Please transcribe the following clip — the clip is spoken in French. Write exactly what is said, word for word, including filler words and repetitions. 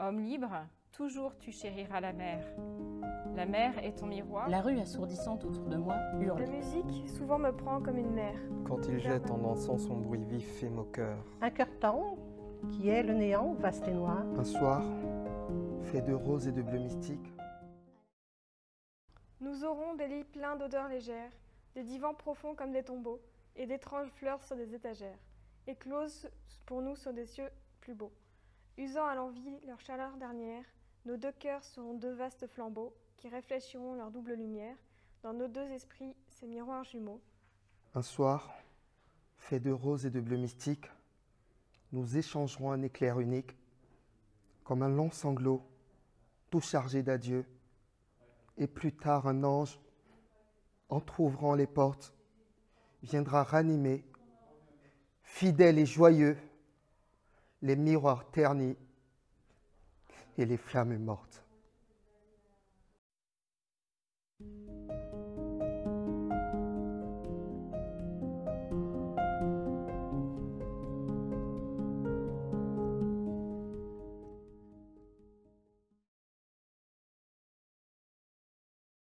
Homme libre, toujours tu chériras la mer. La mer est ton miroir. La rue assourdissante autour de moi hurle. La musique souvent me prend comme une mer. Quand il jette en dansant son bruit vif et moqueur. Un cœur tendre qui est le néant vaste et noir. Un soir fait de roses et de bleu mystique. Nous aurons des lits pleins d'odeurs légères, des divans profonds comme des tombeaux, et d'étranges fleurs sur des étagères, écloses pour nous sur des cieux plus beaux. Usant à l'envie leur chaleur dernière, nos deux cœurs seront deux vastes flambeaux qui réfléchiront leur double lumière, dans nos deux esprits, ces miroirs jumeaux. Un soir, fait de rose et de bleu mystique, nous échangerons un éclair unique, comme un long sanglot, tout chargé d'adieux, et plus tard un ange, entr'ouvrant les portes, viendra ranimer, fidèle et joyeux, les miroirs ternis et les flammes mortes.